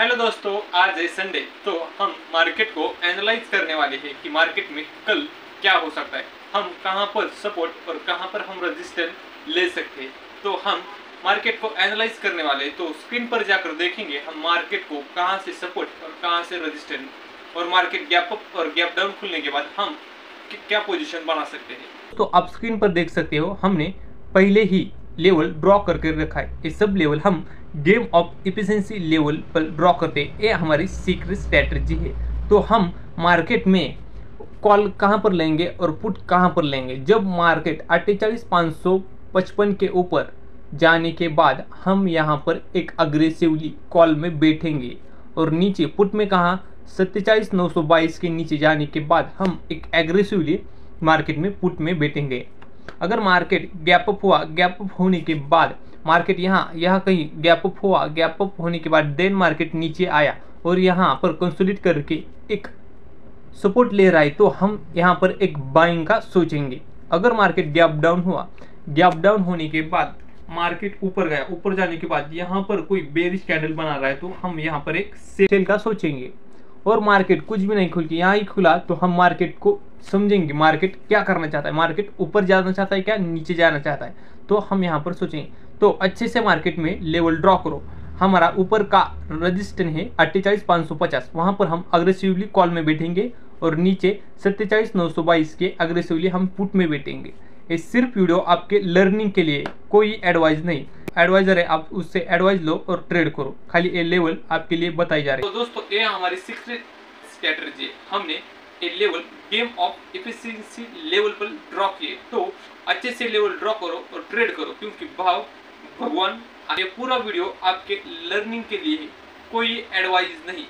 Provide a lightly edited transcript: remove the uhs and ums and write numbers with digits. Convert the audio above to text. Hello दोस्तों, आज है संडे तो हम मार्केट को एनालाइज करने वाले हैं कि मार्केट में कल क्या हो सकता है, हम कहां पर सपोर्ट और कहां पर हम रेजिस्टेंस ले सकते हैं। तो हम मार्केट को एनालाइज करने वाले हैं, तो स्क्रीन पर जाकर देखेंगे हम मार्केट को कहां से सपोर्ट और कहां से रेजिस्टेंस और मार्केट गैप अप और गैप डाउन खुलने के बाद हम क्या पोजिशन बना सकते हैं। तो आप स्क्रीन पर देख सकते हो हमने पहले ही लेवल ड्रॉ करके रखा है। ये सब लेवल हम गेम ऑफ इफिशिएंसी लेवल पर ड्रॉ करते हैं, ये हमारी सीक्रेट स्ट्रैटेजी है। तो हम मार्केट में कॉल कहां पर लेंगे और पुट कहां पर लेंगे, जब मार्केट 48,555 के ऊपर जाने के बाद हम यहां पर एक अग्रेसिवली कॉल में बैठेंगे और नीचे पुट में कहां 47,922 के नीचे जाने के बाद हम एक एग्रेसिवली मार्केट में पुट में बैठेंगे। अगर मार्केट गैप अप हुआ, गैप अप होने के बाद मार्केट यहाँ कहीं गैप अप हुआ, गैप अप होने के बाद देन मार्केट नीचे आया और यहाँ पर कंसोलिडेट करके एक सपोर्ट ले रहा है तो हम यहाँ पर एक बाइंग का सोचेंगे। अगर मार्केट गैप डाउन हुआ, गैप डाउन होने के बाद मार्केट ऊपर गया, ऊपर जाने के बाद यहाँ पर कोई बेरिश कैंडल बना रहा है तो हम यहाँ पर एक सेल का सोचेंगे। और मार्केट कुछ भी नहीं खुलती, यहाँ ही खुला तो हम मार्केट को समझेंगे मार्केट क्या करना चाहता है, मार्केट ऊपर जाना चाहता है क्या, नीचे जाना चाहता है, तो हम यहाँ पर सोचेंगे। तो अच्छे से मार्केट में लेवल ड्रॉ करो। हमारा ऊपर का रजिस्टेंस है 48,550, वहाँ पर हम अग्रेसिवली कॉल में बैठेंगे और नीचे 47,922 के अग्रेसिवली हम पुट में बैठेंगे। ये सिर्फ वीडियो आपके लर्निंग के लिए, कोई एडवाइस नहीं, एडवाइजर है, आप उससे एडवाइस लो और ट्रेड करो, खाली ये लेवल आपके लिए बताई जा रही है। तो दोस्तों ये हमारी सीक्रेट स्ट्रेटजी है, हमने ये level game of efficiency level पर ड्रॉ किए। तो अच्छे से लेवल ड्रॉ करो और ट्रेड करो, क्योंकि भाव भगवान, ये पूरा वीडियो आपके लर्निंग के लिए, कोई एडवाइस नहीं।